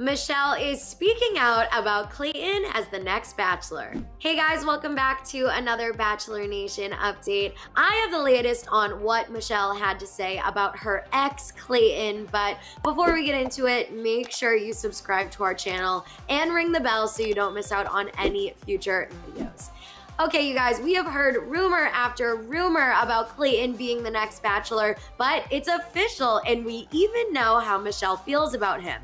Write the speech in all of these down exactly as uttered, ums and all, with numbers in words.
Michelle is speaking out about Clayton as the next Bachelor. Hey guys, welcome back to another Bachelor Nation update. I have the latest on what Michelle had to say about her ex Clayton, but before we get into it, make sure you subscribe to our channel and ring the bell so you don't miss out on any future videos. Okay, you guys, we have heard rumor after rumor about Clayton being the next Bachelor, but it's official and we even know how Michelle feels about him.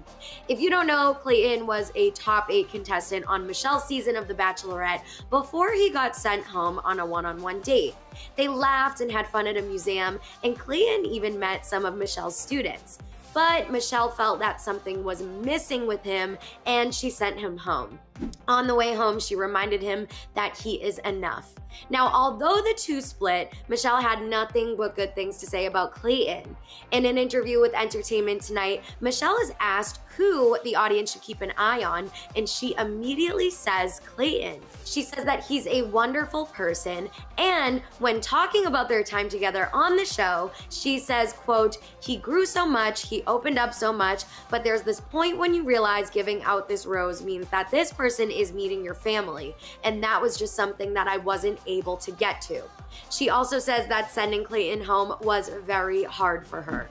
If you don't know, Clayton was a top eight contestant on Michelle's season of The Bachelorette before he got sent home on a one-on-one date. They laughed and had fun at a museum, and Clayton even met some of Michelle's students. But Michelle felt that something was missing with him and she sent him home. On the way home, she reminded him that he is enough. Now, although the two split, Michelle had nothing but good things to say about Clayton. In an interview with Entertainment Tonight, Michelle is asked who the audience should keep an eye on, and she immediately says Clayton. She says that he's a wonderful person, and when talking about their time together on the show, she says, quote, "He grew so much, he opened up so much, but there's this point when you realize giving out this rose means that this person person is meeting your family, and that was just something that I wasn't able to get to." She also says that sending Clayton home was very hard for her.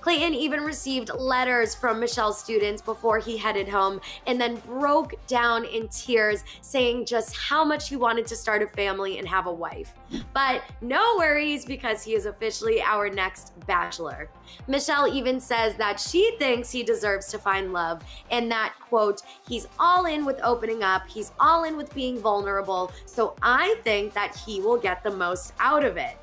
Clayton even received letters from Michelle's students before he headed home and then broke down in tears, saying just how much he wanted to start a family and have a wife. But no worries, because he is officially our next Bachelor. Michelle even says that she thinks he deserves to find love, and that, quote, "He's all in with opening up, he's all in with being vulnerable, so I think that he will get the most out of it."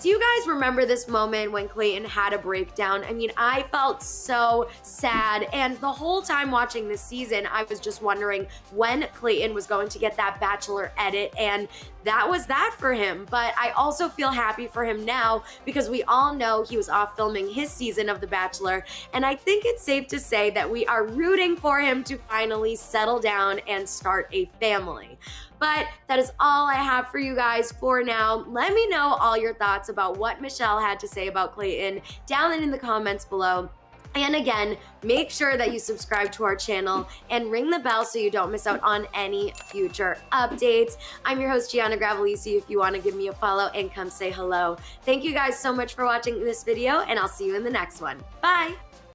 Do you guys remember this moment when Clayton had a breakdown? I mean, I felt so sad, and the whole time watching this season, I was just wondering when Clayton was going to get that Bachelor edit, and that was that for him. But I also feel happy for him now, because we all know he was off filming his season of The Bachelor, and I think it's safe to say that we are rooting for him to finally settle down and start a family. But that is all I have for you guys for now. Let me know all your thoughts about what Michelle had to say about Clayton down in the comments below. And again, make sure that you subscribe to our channel and ring the bell so you don't miss out on any future updates. I'm your host, Gianna Gravelisi, if you want to give me a follow and come say hello. Thank you guys so much for watching this video, and I'll see you in the next one. Bye!